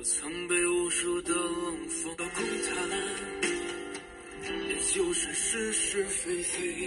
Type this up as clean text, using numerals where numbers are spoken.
我曾被无数的冷风空谈，也就是是是非非。